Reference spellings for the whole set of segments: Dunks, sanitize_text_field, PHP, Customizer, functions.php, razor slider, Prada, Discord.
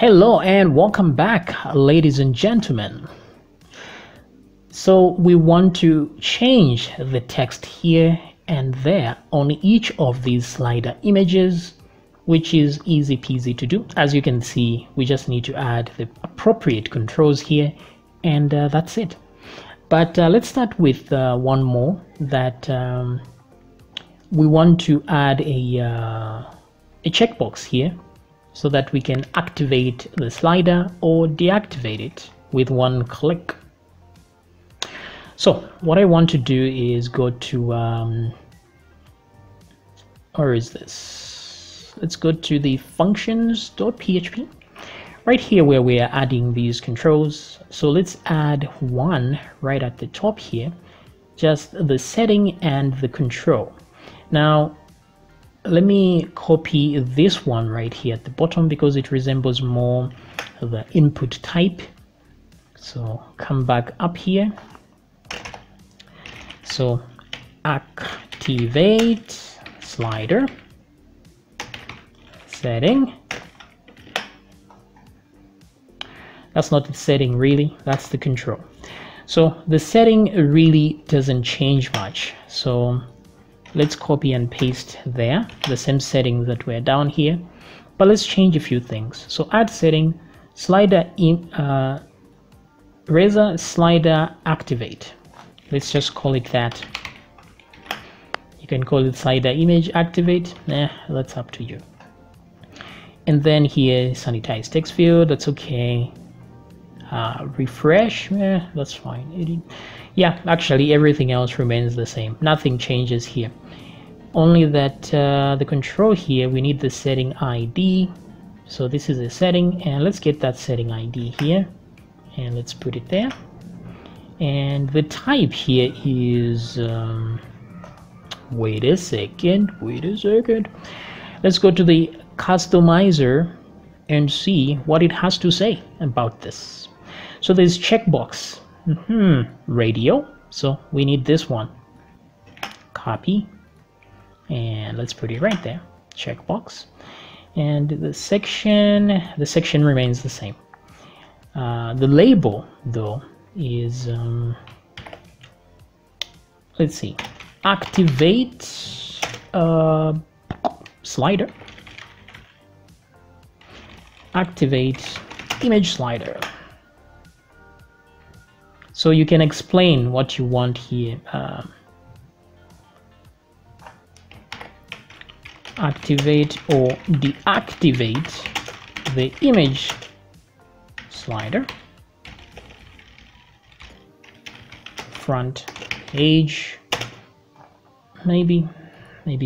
Hello and welcome back, ladies and gentlemen. So we want to change the text here and there on each of these slider images, which is easy peasy to do. As you can see, we just need to add the appropriate controls here and that's it. But let's start with one more that we want to add a checkbox here, so that we can activate the slider or deactivate it with one click. So what I want to do is go to let's go to the functions.php right here where we are adding these controls. So let's add one right at the top here, just the setting and the control. Now let me copy this one right here at the bottom because it resembles more the input type. So come back up here. So activate slider setting. That's not the setting really, that's the control. So the setting really doesn't change much. So let's copy and paste there the same settings that were down here, but let's change a few things. So add setting slider in razor slider activate. Let's just call it that. You can call it slider image activate. That's up to you. And then here sanitize text field. That's okay. Refresh, that's fine. Yeah, actually everything else remains the same. Nothing changes here, only that the control here, we need the setting ID. So this is a setting, and let's get that setting ID here and let's put it there. And the type here is wait a second, let's go to the Customizer and see what it has to say about this. So there's checkbox radio, so we need this one. Copy and let's put it right there, checkbox. And the section remains the same. The label though is let's see, activate slider, activate image slider. So you can explain what you want here. Activate or deactivate the image slider, front page. Maybe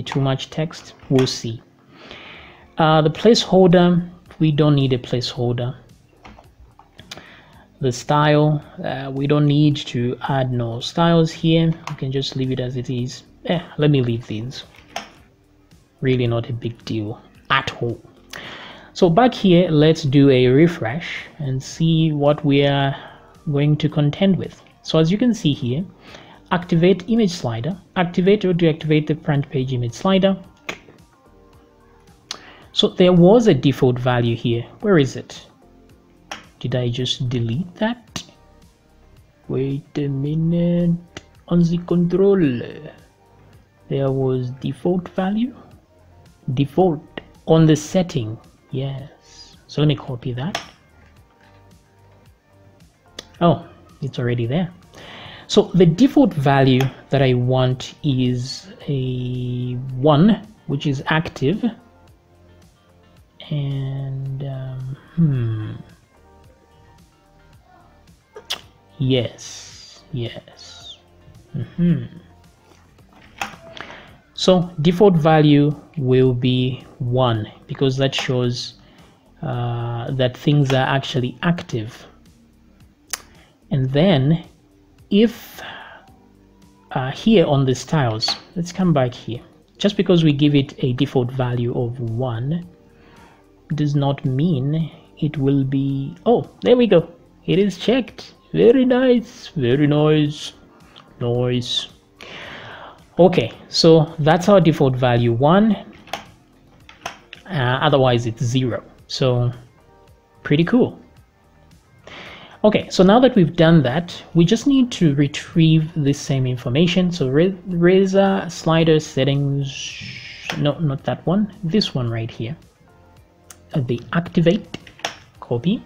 too much text, we'll see. The placeholder, we don't need a placeholder. The style, we don't need to add no styles here. We can just leave it as it is. Let me leave these, really not a big deal at all. So back here, let's do a refresh and see what we are going to contend with. So as you can see here, activate image slider, activate or deactivate the front page image slider. So there was a default value here. Where is it? Did I just delete that? Wait a minute, on the controller there was default value, default on the setting. Yes, so let me copy that. Oh, it's already there. So the default value that I want is a 1, which is active. And yes. So default value will be 1 because that shows that things are actually active. And then if here on the styles, let's come back here. Just because we give it a default value of 1 does not mean it will be, oh, there we go. It is checked. Very nice. Okay, so that's our default value, 1. Otherwise it's 0. So Pretty cool. Okay, so now that we've done that, we just need to retrieve this same information. So razor slider settings, no, not that one, this one right here. The activate, copy.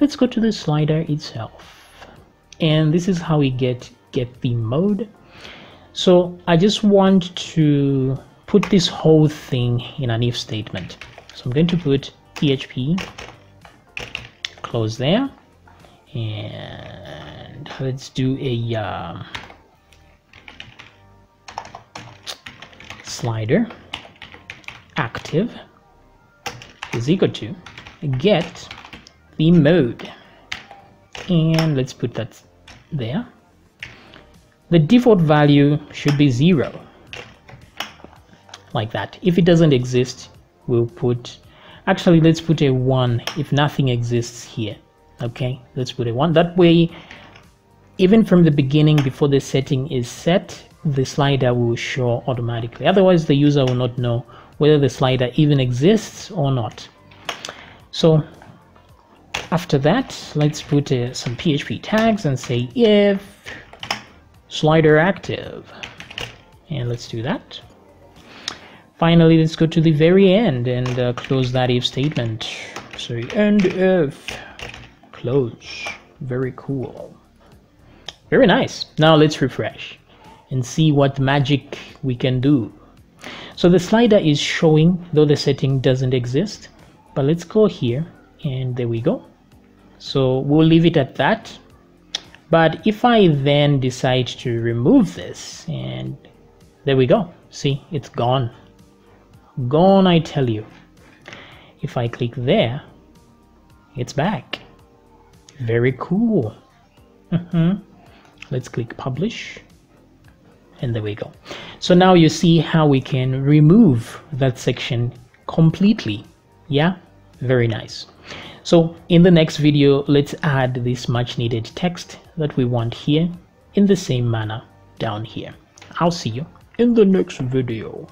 Let's go to the slider itself. And this is how we get the mode. So I just want to put this whole thing in an if statement. So I'm going to put PHP, close there. And let's do a slider active is equal to get the mode, and let's put that there. The default value should be 0, like that. If it doesn't exist, we'll put, actually let's put a 1 if nothing exists here. Okay, let's put a 1. That way, even from the beginning, before the setting is set, the slider will show automatically. Otherwise, the user will not know whether the slider even exists or not. So after that, let's put some PHP tags and say if slider active, and let's do that. Finally, let's go to the very end and close that if statement. So end if. Close. Very cool. Very nice. Now let's refresh and see what magic we can do. So the slider is showing though the setting doesn't exist, but let's go here and there we go. So we'll leave it at that. But if I then decide to remove this, and there we go. See, it's gone. Gone, I tell you. If I click there, it's back. Very cool. Let's click publish, and there we go. So now you see how we can remove that section completely. Yeah, very nice. So in the next video, let's add this much needed text that we want here in the same manner down here. I'll see you in the next video.